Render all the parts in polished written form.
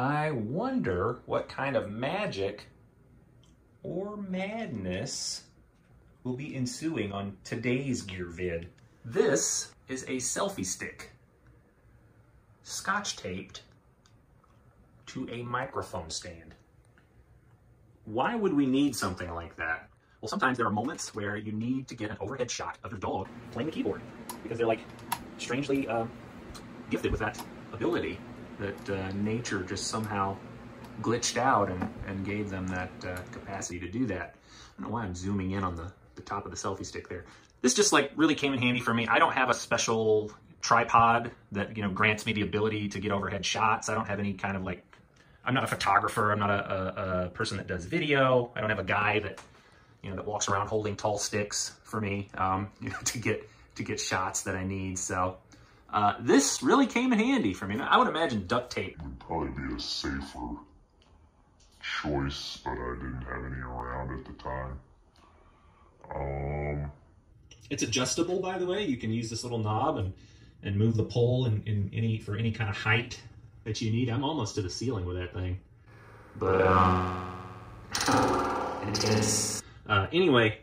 I wonder what kind of magic or madness will be ensuing on today's GearVid. This is a selfie stick, scotch taped to a microphone stand. Why would we need something like that? Well, sometimes there are moments where you need to get an overhead shot of your dog playing the keyboard because they're like strangely gifted with that ability that nature just somehow glitched out and gave them that capacity to do that. I don't know why I'm zooming in on the top of the selfie stick there. This just like really came in handy for me. I don't have a special tripod that, you know, grants me the ability to get overhead shots. I don't have any kind of like, I'm not a photographer. I'm not a person that does video. I don't have a guy that, you know, that walks around holding tall sticks for me you know, to get shots that I need. So this really came in handy for me. I would imagine duct tape would probably be a safer choice, but I didn't have any around at the time. It's adjustable, by the way. You can use this little knob and move the pole for any kind of height that you need. I'm almost to the ceiling with that thing. But it is. Anyway,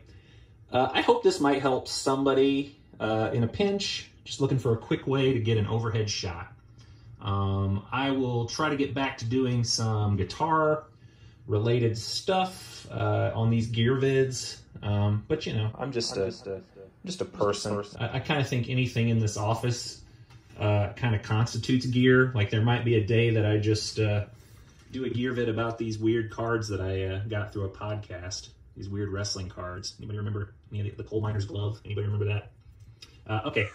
I hope this might help somebody in a pinch, just looking for a quick way to get an overhead shot. I will try to get back to doing some guitar related stuff on these GearVids, but you know, I'm just a person. I kind of think anything in this office kind of constitutes gear. Like there might be a day that I just do a GearVid about these weird cards that I got through a podcast, these weird wrestling cards. Anybody remember any of the coal miner's glove? Anybody remember that? Okay.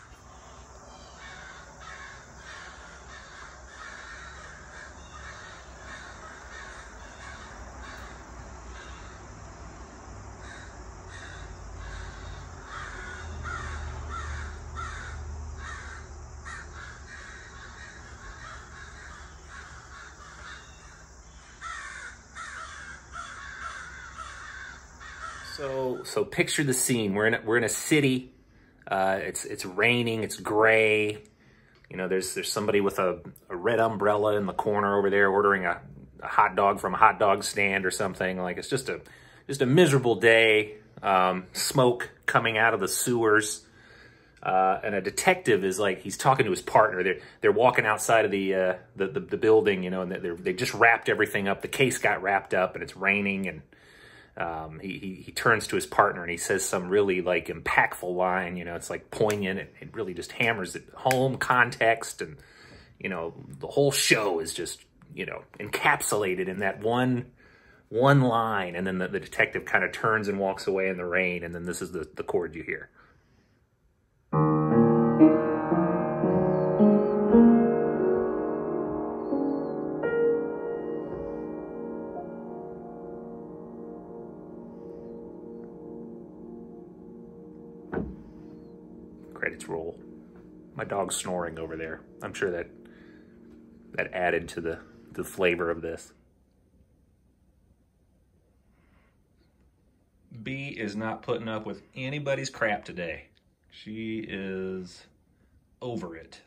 So picture the scene. We're in a city. It's raining. It's gray. You know, there's somebody with a red umbrella in the corner over there ordering a hot dog from a hot dog stand or something. Like it's just a miserable day. Smoke coming out of the sewers. And a detective is like, he's talking to his partner. They're walking outside of the building. You know, and they just wrapped everything up. The case got wrapped up, and it's raining and. He turns to his partner and he says some really like impactful line, you know, it's like poignant. It really just hammers it home, context. And, you know, the whole show is just, you know, encapsulated in that one line. And then the detective kind of turns and walks away in the rain. And then this is the chord you hear. Credits roll. My dog's snoring over there. I'm sure that added to the flavor of this. B is not putting up with anybody's crap today. She is over it.